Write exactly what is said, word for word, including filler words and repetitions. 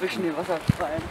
Zwischen den Wasserfallen.